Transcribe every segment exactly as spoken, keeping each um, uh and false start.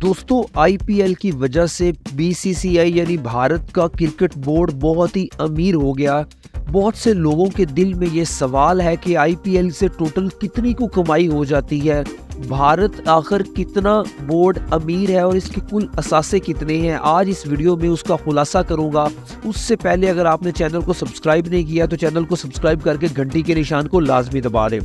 दोस्तों आई P L की वजह से बी सी सी आई यानी भारत का क्रिकेट बोर्ड बहुत ही अमीर हो गया। बहुत से लोगों के दिल में ये सवाल है कि आई पी एल से टोटल कितनी को कमाई हो जाती है, भारत आखिर कितना बोर्ड अमीर है और इसके कुल असासे कितने हैं। आज इस वीडियो में उसका खुलासा करूंगा। उससे पहले अगर आपने चैनल को सब्सक्राइब नहीं किया तो चैनल को सब्सक्राइब करके घंटी के निशान को लाजमी दबा दें।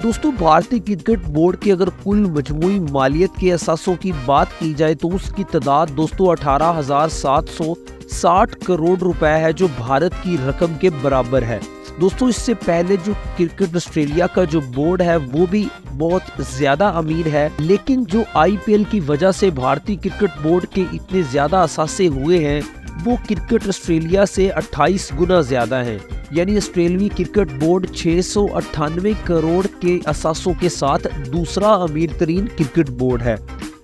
दोस्तों, भारतीय क्रिकेट बोर्ड के अगर कुल मजमूई मालियत के असासों की बात की जाए तो उसकी तादाद दोस्तों अठारह हज़ार सात सौ साठ करोड़ रुपए है, जो भारत की रकम के बराबर है। दोस्तों, इससे पहले जो क्रिकेट ऑस्ट्रेलिया का जो बोर्ड है वो भी बहुत ज्यादा अमीर है, लेकिन जो आई पी एल की वजह से भारतीय क्रिकेट बोर्ड के इतने ज्यादा असासे हुए हैं वो क्रिकेट ऑस्ट्रेलिया से अट्ठाईस गुना ज्यादा है। यानी ऑस्ट्रेलियाई क्रिकेट बोर्ड छः सौ अट्ठानवे करोड़ के असासों के साथ दूसरा अमीर तरीन क्रिकेट बोर्ड है।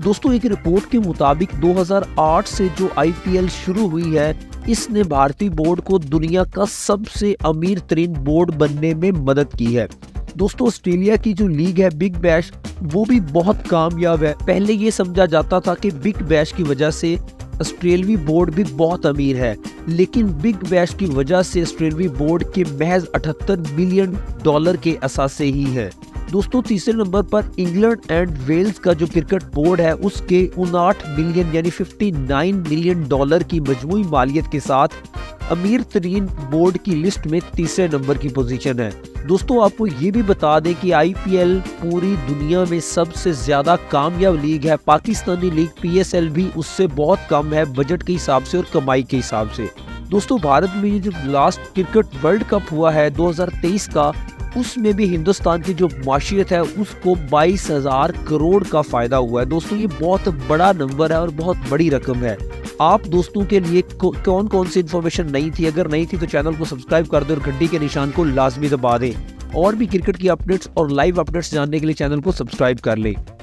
दोस्तों, एक रिपोर्ट के मुताबिक दो हज़ार आठ से जो आई पी एल शुरू हुई है इसने भारतीय बोर्ड को दुनिया का सबसे अमीर तरीन बोर्ड बनने में मदद की है। दोस्तों, ऑस्ट्रेलिया की जो लीग है बिग बैश वो भी बहुत कामयाब है। पहले ये समझा जाता था कि बिग बैश की वजह से ऑस्ट्रेलियाई बोर्ड भी बहुत अमीर है, लेकिन बिग बैश की वजह से ऑस्ट्रेलियाई बोर्ड के महज अठहत्तर मिलियन डॉलर के असासे ही हैं। दोस्तों, तीसरे नंबर पर इंग्लैंड एंड वेल्स का जो क्रिकेट बोर्ड है उसके उनाठ मिलियन यानी उनसठ मिलियन डॉलर की मजमूई मालियत के साथ अमीर तरीन बोर्ड की लिस्ट में तीसरे नंबर की पोजीशन है। दोस्तों, आपको ये भी बता दें कि आई पी एल पूरी दुनिया में सबसे ज़्यादा कामयाब लीग है। Pakistani league P S L भी उससे बहुत कम है बजट के हिसाब से और कमाई के हिसाब से। दोस्तों, भारत में ये जो लास्ट क्रिकेट वर्ल्ड कप हुआ है दो हज़ार तेईस का, उसमें भी हिंदुस्तान की जो माशियत है उसको बाईस हज़ार करोड़ का फ़ायदा हुआ है। दोस्तों, ये बहुत बड़ा नंबर है और बहुत बड़ी रकम है। आप दोस्तों के लिए कौन कौन सी इन्फॉर्मेशन नहीं थी? अगर नहीं थी तो चैनल को सब्सक्राइब कर दें और घंटी के निशान को लाजमी दबा दें। और भी क्रिकेट की अपडेट्स और लाइव अपडेट्स जानने के लिए चैनल को सब्सक्राइब कर लें।